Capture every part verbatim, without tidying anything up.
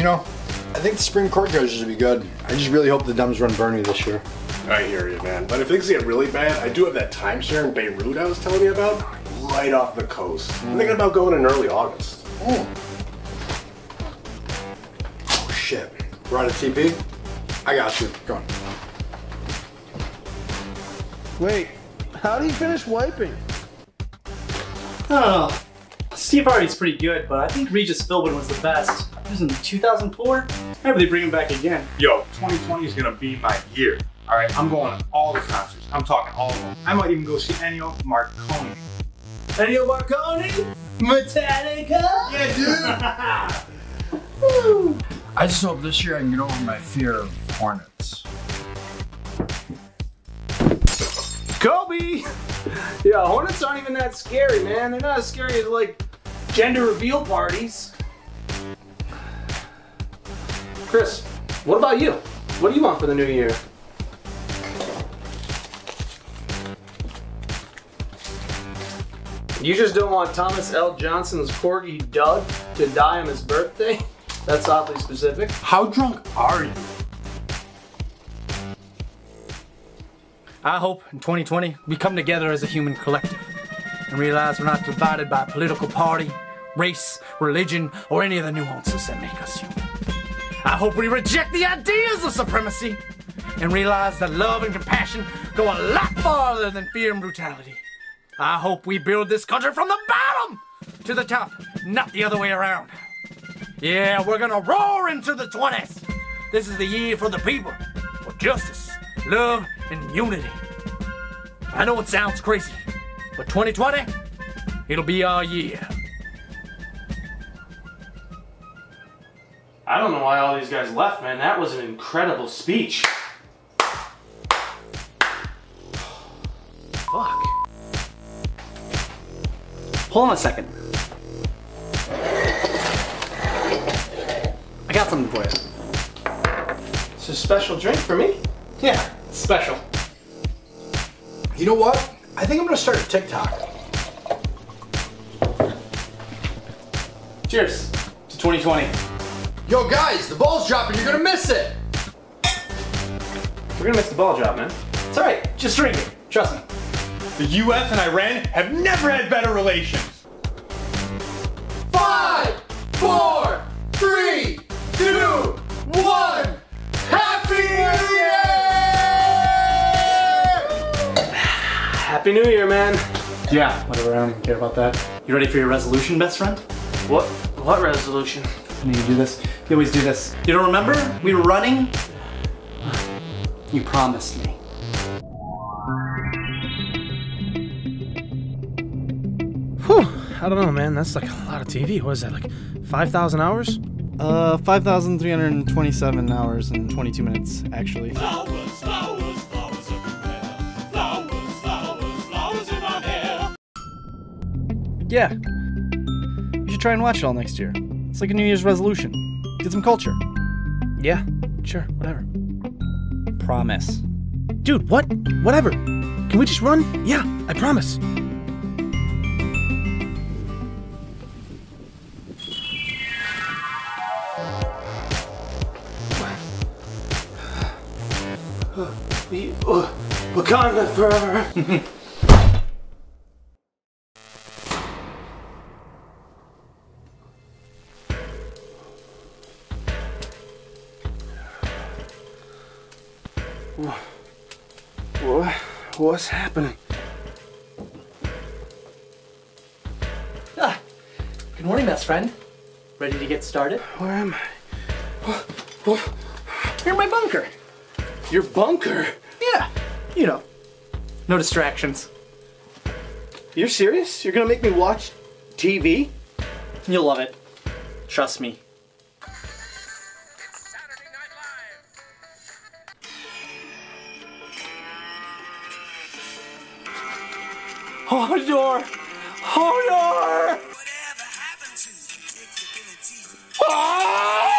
you know, I think the Supreme Court judges would be good. I just really hope the Dems run Bernie this year. I hear you, man. But if things get really bad, I do have that timeshare in Beirut I was telling you about, right off the coast. Mm. I'm thinking about going in early August. Mm. Oh shit. We're out of T P? I got you. Go on. Wait, how do you finish wiping? Oh, Steve Harvey's pretty good, but I think Regis Philbin was the best. He was in two thousand four. I really bring him back again. Yo, twenty twenty is gonna be my year. All right, I'm going to all the concerts. I'm talking all of them. I might even go see Ennio Marconi. Ennio Marconi? Metallica? Yeah, dude. Woo. I just hope this year I can get over my fear of hornets. Kobe! Yeah, hornets aren't even that scary, man. They're not as scary as, like, gender reveal parties. Chris, what about you? What do you want for the new year? You just don't want Thomas L. Johnson's corgi Doug to die on his birthday? That's oddly specific. How drunk are you? I hope in twenty twenty we come together as a human collective and realize we're not divided by political party, race, religion, or any of the nuances that make us human. I hope we reject the ideas of supremacy and realize that love and compassion go a lot farther than fear and brutality. I hope we build this country from the bottom to the top, not the other way around. Yeah, we're gonna roar into the twenties. This is the year for the people, for justice, love, and unity. I know it sounds crazy, but twenty twenty, it'll be our year. I don't know why all these guys left, man. That was an incredible speech. Fuck. Hold on a second. I got something for you. It's a special drink for me? Yeah, it's special. You know what? I think I'm gonna start a TikTok. Cheers to twenty twenty. Yo guys, the ball's dropping, you're gonna miss it! We're gonna miss the ball drop, man. It's alright, just drink it, trust me. The U S and Iran have never had better relations. Five, four, three, two, one. Happy New Year! Happy New Year, man. Yeah, whatever, I don't care about that. You ready for your resolution, best friend? What? What resolution? I need to do this. You always do this. You don't remember? We were running. You promised me. Whew, I don't know, man. That's like a lot of T V. What is that, like five thousand hours? Uh, five thousand three hundred twenty-seven hours and twenty-two minutes, actually. Flowers, flowers, flowers everywhere. Flowers, flowers, flowers in my hair. Yeah. You should try and watch it all next year. It's like a New Year's resolution. Get some culture. Yeah, sure, whatever. Promise. Dude, what? Whatever. Can we just run? Yeah, I promise. We, uh, Wakanda forever. what, what? What's happening? Ah, good morning, best friend. Ready to get started? Where am I? You're in my bunker. Your bunker? Yeah, you know, no distractions. You're serious? You're gonna make me watch T V? You'll love it. Trust me. Saturday Night Live. Oh, door! Oh, door! Whatever happened to predictability? Ah!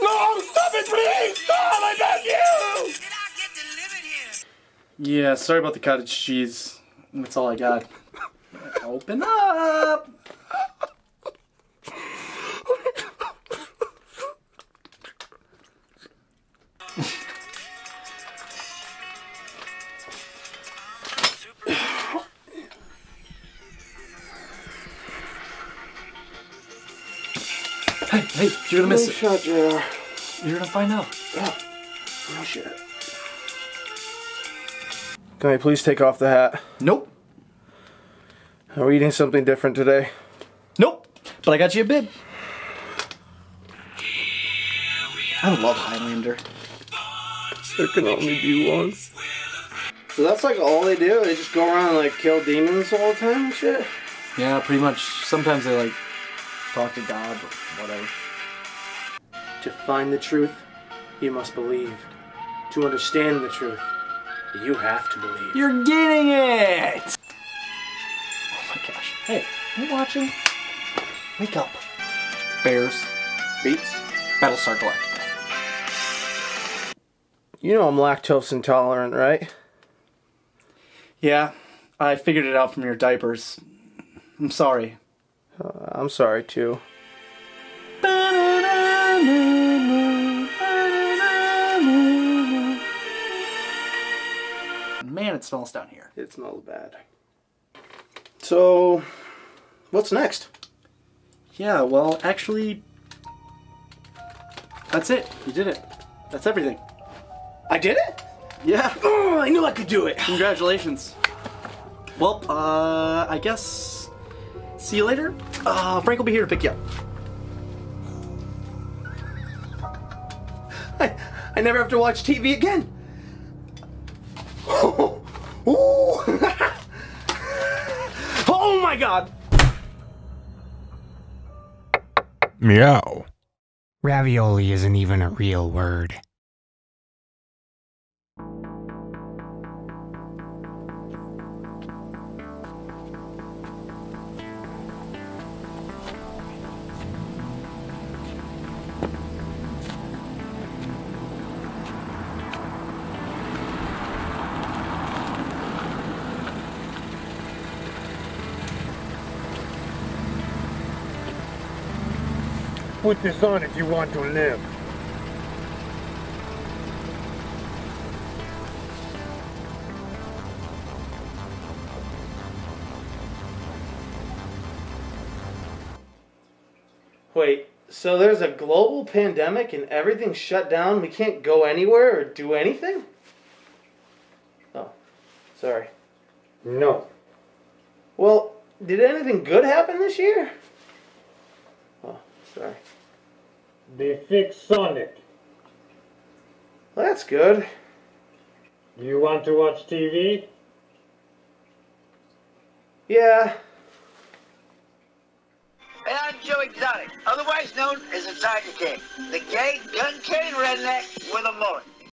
No, stop it, please! Stop! I beg you! Yeah, sorry about the cottage cheese. That's all I got. Open up! Hey, you're gonna miss it. Shot, J R. You're gonna find out. Yeah. Oh shit. Can I please take off the hat? Nope. Are we eating something different today? Nope. But I got you a bib. I love Highlander. There can only be one. So that's like all they do? They just go around and like kill demons all the time and shit? Yeah, pretty much. Sometimes they like talk to God or whatever. To find the truth, you must believe. To understand the truth, you have to believe. You're getting it! Oh my gosh. Hey, are you watching? Wake up. Bears. Beats. Battlestar Galactica. You know I'm lactose intolerant, right? Yeah, I figured it out from your diapers. I'm sorry. Uh, I'm sorry too. Man, it smells down here. It smells bad. So, what's next? Yeah, well, actually, that's it. You did it. That's everything. I did it? Yeah. Oh, I knew I could do it. Congratulations. Well, uh, I guess, see you later. Uh, Frank will be here to pick you up. I, I never have to watch T V again. Oh, oh my God. Meow. Ravioli isn't even a real word. Put this on if you want to live. Wait, so there's a global pandemic and everything's shut down? We can't go anywhere or do anything? Oh, sorry. No. Well, did anything good happen this year? Oh, sorry. They fixed Sonic. Well, that's good. You want to watch T V? Yeah. And I'm Joe Exotic, otherwise known as the Tiger King, the gay, gun-carrying redneck with a mullet.